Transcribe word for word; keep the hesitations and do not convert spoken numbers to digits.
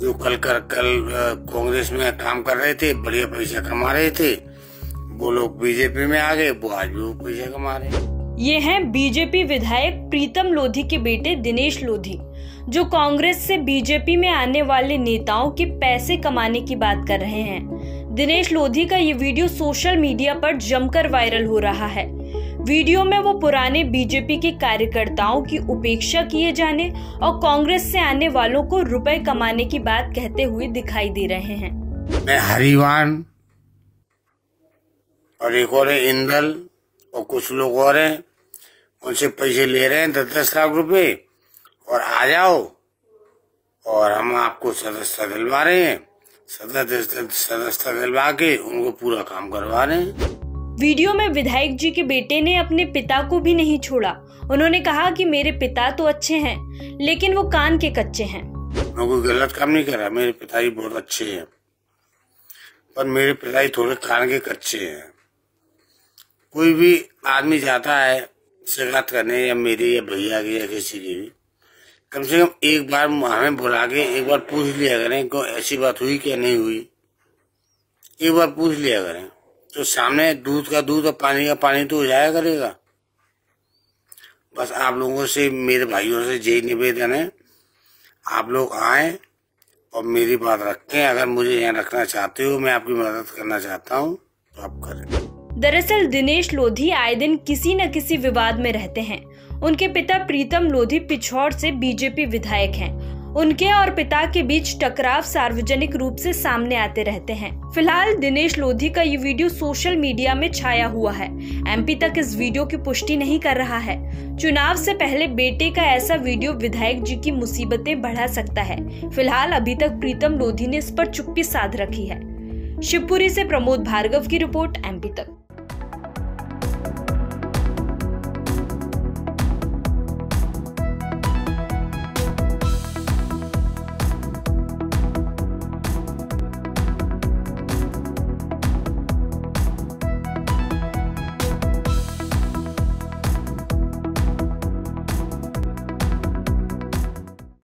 जो कल कर कल कांग्रेस में काम कर रहे थे, बढ़िया पैसा कमा रहे थे, वो लोग बीजेपी में आ गए, वो आज भी पैसा कमा रहे हैं। ये हैं बीजेपी विधायक प्रीतम लोधी के बेटे दिनेश लोधी, जो कांग्रेस से बीजेपी में आने वाले नेताओं के पैसे कमाने की बात कर रहे हैं। दिनेश लोधी का ये वीडियो सोशल मीडिया पर जमकर वायरल हो रहा है। वीडियो में वो पुराने बीजेपी के कार्यकर्ताओं की उपेक्षा किए जाने और कांग्रेस से आने वालों को रुपए कमाने की बात कहते हुए दिखाई दे रहे हैं। मैं हरिवान और एक और इंदल और कुछ लोग और हैं, उनसे पैसे ले रहे हैं दस दस लाख रुपए, और आ जाओ और हम आपको सदस्यता दिलवा रहे हैं। सदस्यता दिलवा के उनको पूरा काम करवा रहे हैं। वीडियो में विधायक जी के बेटे ने अपने पिता को भी नहीं छोड़ा। उन्होंने कहा कि मेरे पिता तो अच्छे हैं, लेकिन वो कान के कच्चे हैं। मैं कोई गलत काम नहीं कर रहा, मेरे पिताजी बहुत अच्छे है, पर मेरे पिताजी थोड़े कान के कच्चे है। कोई भी आदमी जाता है शिकायत करने, या मेरी या भैया की या किसी की भी, कम से कम एक बार हमें बुला के एक बार पूछ लिया करें कि ऐसी बात हुई क्या नहीं हुई, एक बार पूछ लिया करें तो सामने दूध का दूध और पानी का पानी तो हो जाया करेगा। बस आप लोगों से, मेरे भाइयों से यही निवेदन है, आप लोग आए और मेरी बात रखें। अगर मुझे यहाँ रखना चाहते हो, मैं आपकी मदद करना चाहता हूँ, तो आप करें। दरअसल दिनेश लोधी आए दिन किसी न किसी विवाद में रहते हैं। उनके पिता प्रीतम लोधी पिछोर से बीजेपी विधायक हैं। उनके और पिता के बीच टकराव सार्वजनिक रूप से सामने आते रहते हैं। फिलहाल दिनेश लोधी का ये वीडियो सोशल मीडिया में छाया हुआ है। एमपी तक इस वीडियो की पुष्टि नहीं कर रहा है। चुनाव से पहले बेटे का ऐसा वीडियो विधायक जी की मुसीबतें बढ़ा सकता है। फिलहाल अभी तक प्रीतम लोधी ने इस पर चुप्पी साध रखी है। शिवपुरी से प्रमोद भार्गव की रिपोर्ट, एमपी तक।